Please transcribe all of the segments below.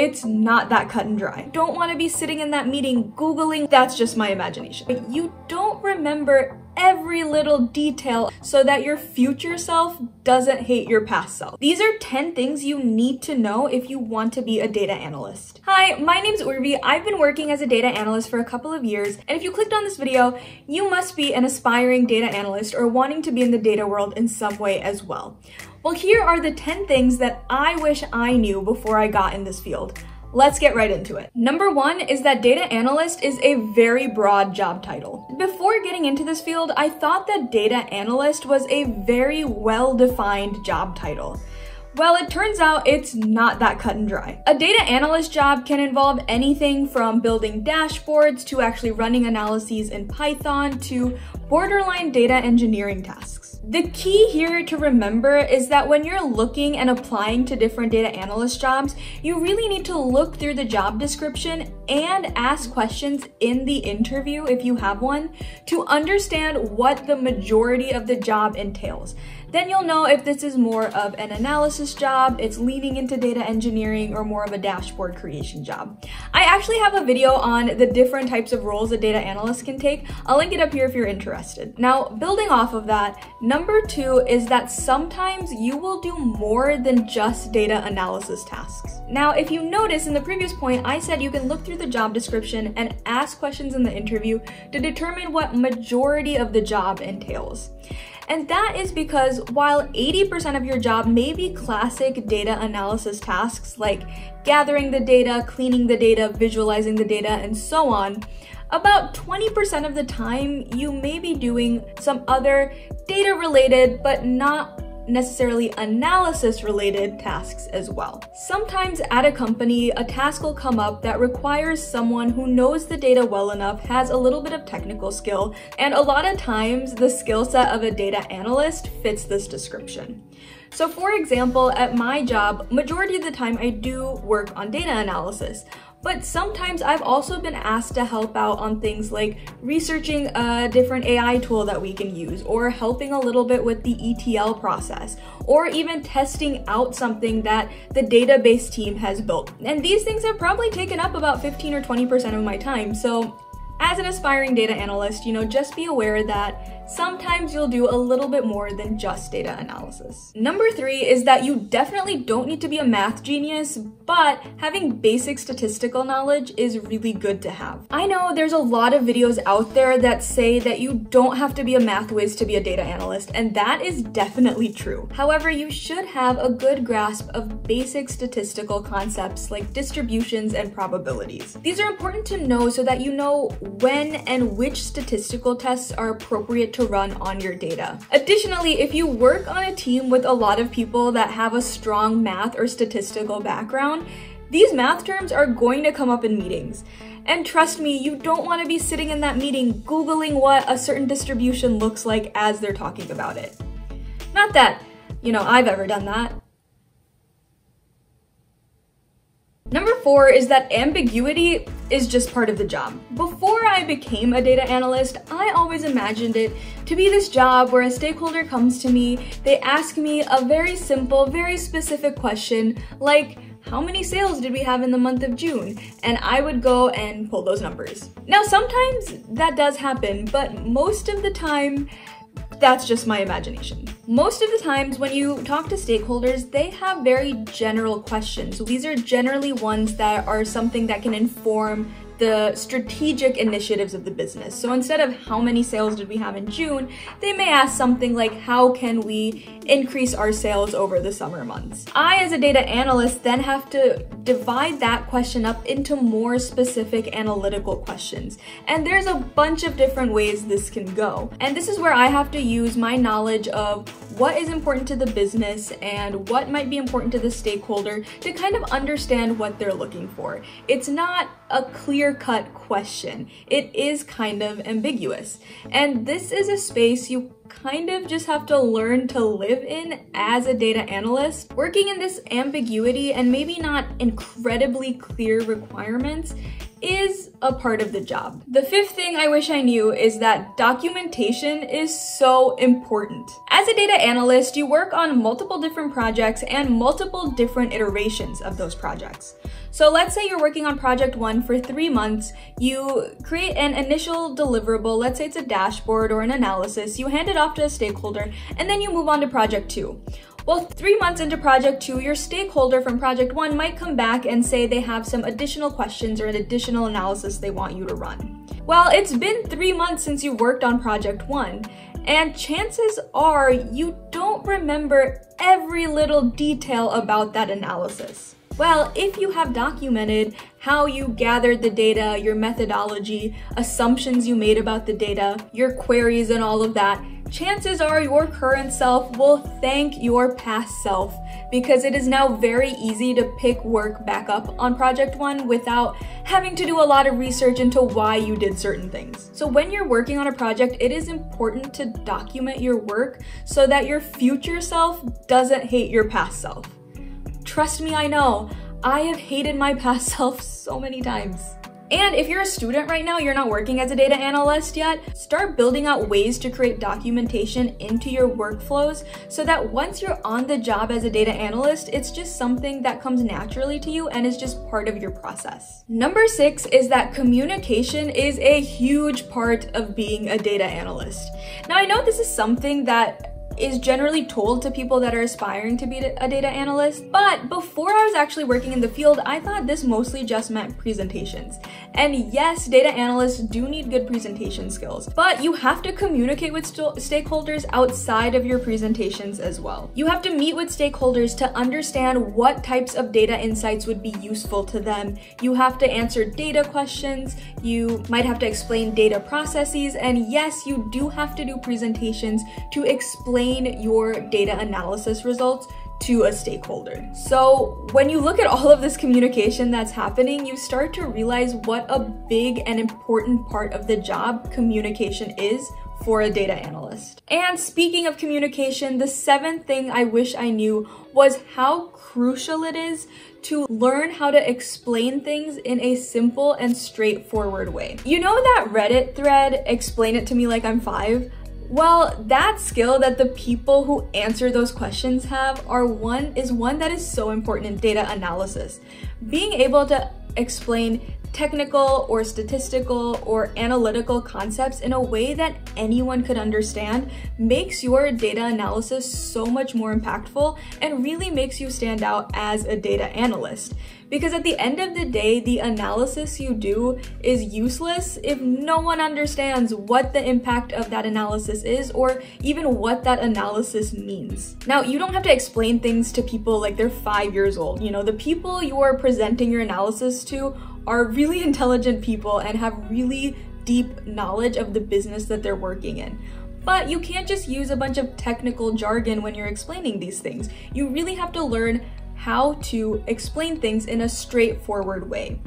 it's not that cut and dry. Don't want to be sitting in that meeting Googling, that's just my imagination. But you don't remember every little detail so that your future self doesn't hate your past self. These are 10 things you need to know if you want to be a data analyst. Hi, my name's Urvi. I've been working as a data analyst for a couple of years, and if you clicked on this video, you must be an aspiring data analyst or wanting to be in the data world in some way as well. Well, here are the 10 things that I wish I knew before I got in this field. Let's get right into it. Number one is that data analyst is a very broad job title. Before getting into this field, I thought that data analyst was a very well-defined job title. Well, it turns out it's not that cut and dry. A data analyst job can involve anything from building dashboards to actually running analyses in Python to borderline data engineering tasks. The key here to remember is that when you're looking and applying to different data analyst jobs, you really need to look through the job description and ask questions in the interview, if you have one, to understand what the majority of the job entails. Then you'll know if this is more of an analysis job, it's leaning into data engineering, or more of a dashboard creation job. I actually have a video on the different types of roles a data analyst can take. I'll link it up here if you're interested. Now, building off of that, number two is that sometimes you will do more than just data analysis tasks. Now, if you notice in the previous point, I said you can look through the job description and ask questions in the interview to determine what majority of the job entails. And that is because while 80% of your job may be classic data analysis tasks like gathering the data, cleaning the data, visualizing the data, and so on, about 20% of the time you may be doing some other data-related but not necessarily analysis-related tasks as well. Sometimes at a company, a task will come up that requires someone who knows the data well enough, has a little bit of technical skill, and a lot of times the skill set of a data analyst fits this description. So for example, at my job, majority of the time I do work on data analysis, but sometimes I've also been asked to help out on things like researching a different AI tool that we can use, or helping a little bit with the ETL process, or even testing out something that the database team has built. And these things have probably taken up about 15 or 20% of my time. So as an aspiring data analyst, just be aware that sometimes you'll do a little bit more than just data analysis. Number three is that you definitely don't need to be a math genius, but having basic statistical knowledge is really good to have. I know there's a lot of videos out there that say that you don't have to be a math whiz to be a data analyst, and that is definitely true. However, you should have a good grasp of basic statistical concepts like distributions and probabilities. These are important to know so that you know when and which statistical tests are appropriate to run on your data. Additionally, if you work on a team with a lot of people that have a strong math or statistical background, these math terms are going to come up in meetings. And trust me, you don't want to be sitting in that meeting Googling what a certain distribution looks like as they're talking about it. Not that, I've ever done that. Number four is that ambiguity is just part of the job. Before I became a data analyst, I always imagined it to be this job where a stakeholder comes to me, they ask me a very simple, very specific question like, how many sales did we have in the month of June? And I would go and pull those numbers. Now, sometimes that does happen, but most of the time, that's just my imagination. Most of the times when you talk to stakeholders, they have very general questions. These are generally ones that are something that can inform the strategic initiatives of the business. So instead of how many sales did we have in June, they may ask something like, how can we increase our sales over the summer months? I, as a data analyst, then have to divide that question up into more specific analytical questions. And there's a bunch of different ways this can go. And this is where I have to use my knowledge of what is important to the business and what might be important to the stakeholder to kind of understand what they're looking for. It's not a clear-cut question. It is kind of ambiguous. And this is a space you kind of just have to learn to live in as a data analyst. Working in this ambiguity and maybe not incredibly clear requirements is a part of the job. The fifth thing I wish I knew is that documentation is so important. As a data analyst, you work on multiple different projects and multiple different iterations of those projects. So let's say you're working on project one for 3 months, you create an initial deliverable, let's say it's a dashboard or an analysis, you hand it off to a stakeholder, and then you move on to project two. Well, 3 months into project two, your stakeholder from project one might come back and say they have some additional questions or an additional analysis they want you to run. Well, it's been 3 months since you worked on project one, and chances are you don't remember every little detail about that analysis. Well, if you have documented how you gathered the data, your methodology, assumptions you made about the data, your queries and all of that, chances are your current self will thank your past self, because it is now very easy to pick work back up on project one without having to do a lot of research into why you did certain things. So when you're working on a project, it is important to document your work so that your future self doesn't hate your past self. Trust me, I know. I have hated my past self so many times. And if you're a student right now, you're not working as a data analyst yet, start building out ways to create documentation into your workflows so that once you're on the job as a data analyst, it's just something that comes naturally to you and is just part of your process. Number six is that communication is a huge part of being a data analyst. Now, I know this is something that is generally told to people that are aspiring to be a data analyst, but before I was actually working in the field, I thought this mostly just meant presentations. And yes, data analysts do need good presentation skills, but you have to communicate with stakeholders outside of your presentations as well. You have to meet with stakeholders to understand what types of data insights would be useful to them. You have to answer data questions, you might have to explain data processes, and yes, you do have to do presentations to explain your data analysis results to a stakeholder. So when you look at all of this communication that's happening, you start to realize what a big and important part of the job communication is for a data analyst. And speaking of communication, the seventh thing I wish I knew was how crucial it is to learn how to explain things in a simple and straightforward way. You know that Reddit thread, "Explain it to me like I'm five"? Well, that skill that the people who answer those questions have is one that is so important in data analysis. Being able to explain technical or statistical or analytical concepts in a way that anyone could understand makes your data analysis so much more impactful and really makes you stand out as a data analyst. Because at the end of the day, the analysis you do is useless if no one understands what the impact of that analysis is or even what that analysis means. Now, you don't have to explain things to people like they're 5 years old. You know, the people you are presenting your analysis to are really intelligent people and have really deep knowledge of the business that they're working in. But you can't just use a bunch of technical jargon when you're explaining these things. You really have to learn how to explain things in a straightforward way.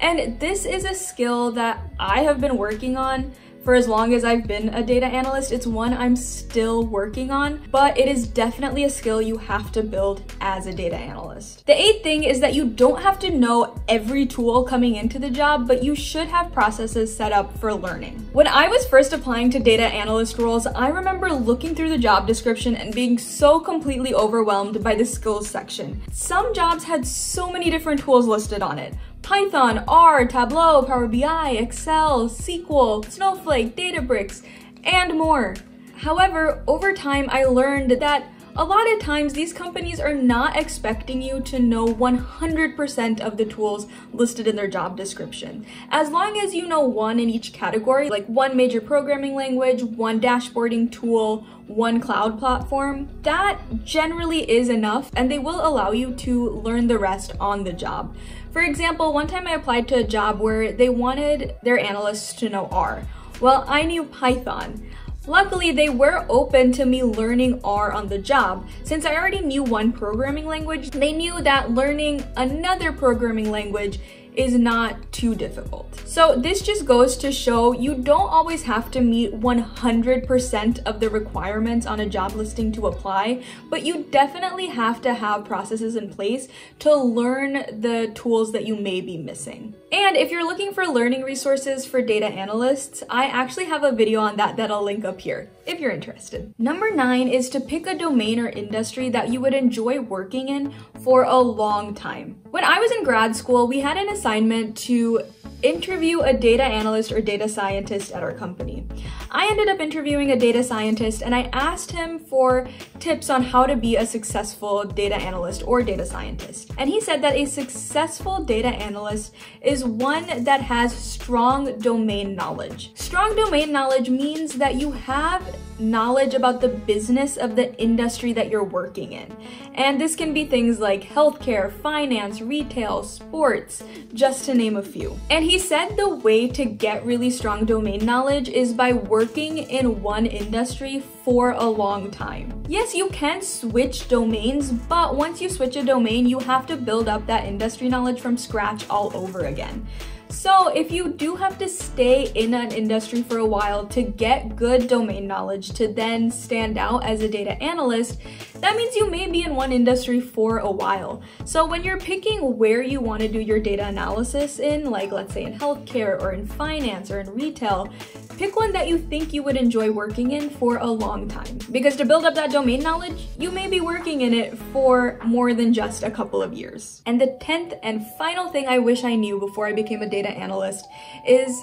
And this is a skill that I have been working on for as long as I've been a data analyst. It's one I'm still working on, but it is definitely a skill you have to build as a data analyst. The eighth thing is that you don't have to know every tool coming into the job, but you should have processes set up for learning. When I was first applying to data analyst roles, I remember looking through the job description and being so completely overwhelmed by the skills section. Some jobs had so many different tools listed on it. Python, R, Tableau, Power BI, Excel, SQL, Snowflake, Databricks, and more. However, over time, I learned that a lot of times these companies are not expecting you to know 100% of the tools listed in their job description. As long as you know one in each category, like one major programming language, one dashboarding tool, one cloud platform, that generally is enough, and they will allow you to learn the rest on the job. For example, one time I applied to a job where they wanted their analysts to know R. Well, I knew Python. Luckily, they were open to me learning R on the job. Since I already knew one programming language, they knew that learning another programming language is not too difficult. So this just goes to show you don't always have to meet 100% of the requirements on a job listing to apply, but you definitely have to have processes in place to learn the tools that you may be missing. And if you're looking for learning resources for data analysts, I actually have a video on that I'll link up here if you're interested. Number 9 is to pick a domain or industry that you would enjoy working in for a long time. When I was in grad school, we had an assignment to interview a data analyst or data scientist at our company. I ended up interviewing a data scientist and I asked him for tips on how to be a successful data analyst or data scientist. And he said that a successful data analyst is one that has strong domain knowledge. Strong domain knowledge means that you have knowledge about the business of the industry that you're working in. And this can be things like healthcare, finance, retail, sports, just to name a few. And he said the way to get really strong domain knowledge is by working in one industry for a long time. Yes, you can switch domains, but once you switch a domain, you have to build up that industry knowledge from scratch all over again. So if you do have to stay in an industry for a while to get good domain knowledge to then stand out as a data analyst, that means you may be in one industry for a while. So when you're picking where you want to do your data analysis in, like let's say in healthcare or in finance or in retail, pick one that you think you would enjoy working in for a long time. Because to build up that domain knowledge, you may be working in it for more than just a couple of years. And the 10th and final thing I wish I knew before I became a data analyst is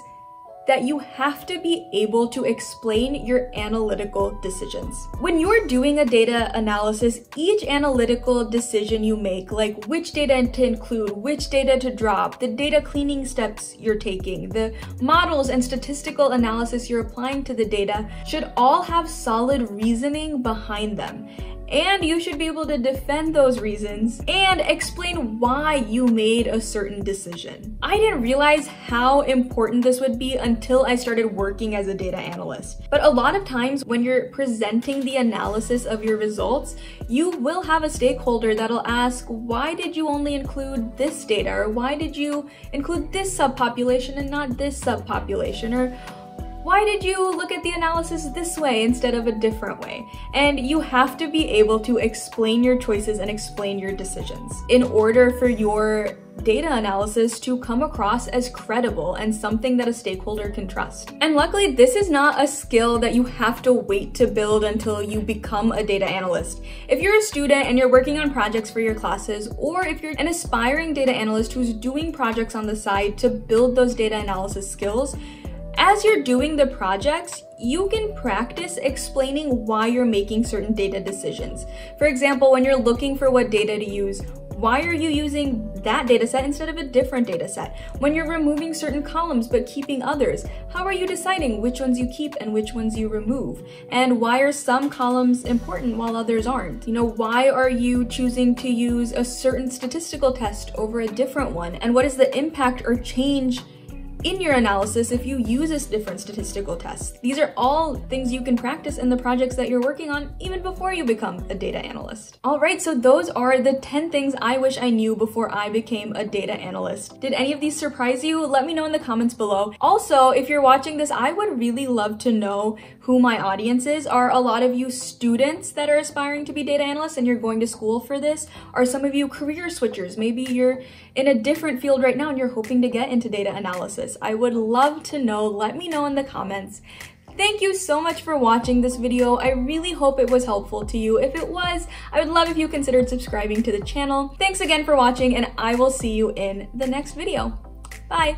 that you have to be able to explain your analytical decisions. When you're doing a data analysis, each analytical decision you make, like which data to include, which data to drop, the data cleaning steps you're taking, the models and statistical analysis you're applying to the data, should all have solid reasoning behind them. And you should be able to defend those reasons and explain why you made a certain decision. I didn't realize how important this would be until I started working as a data analyst. But a lot of times when you're presenting the analysis of your results, you will have a stakeholder that'll ask, why did you only include this data? Or why did you include this subpopulation and not this subpopulation? Or why did you look at the analysis this way instead of a different way? And you have to be able to explain your choices and explain your decisions in order for your data analysis to come across as credible and something that a stakeholder can trust. And luckily, this is not a skill that you have to wait to build until you become a data analyst. If you're a student and you're working on projects for your classes, or if you're an aspiring data analyst who's doing projects on the side to build those data analysis skills, as you're doing the projects, you can practice explaining why you're making certain data decisions. For example, when you're looking for what data to use, why are you using that data set instead of a different data set? When you're removing certain columns but keeping others, how are you deciding which ones you keep and which ones you remove? And why are some columns important while others aren't? You know, why are you choosing to use a certain statistical test over a different one? And what is the impact or change in your analysis if you use a different statistical test? These are all things you can practice in the projects that you're working on even before you become a data analyst. All right, so those are the 10 things I wish I knew before I became a data analyst. Did any of these surprise you? Let me know in the comments below. Also, if you're watching this, I would really love to know who my audience is. Are a lot of you students that are aspiring to be data analysts and you're going to school for this? Are some of you career switchers? Maybe you're in a different field right now and you're hoping to get into data analysis. I would love to know. Let me know in the comments. Thank you so much for watching this video. I really hope it was helpful to you. If it was, I would love if you considered subscribing to the channel. Thanks again for watching, and I will see you in the next video. Bye.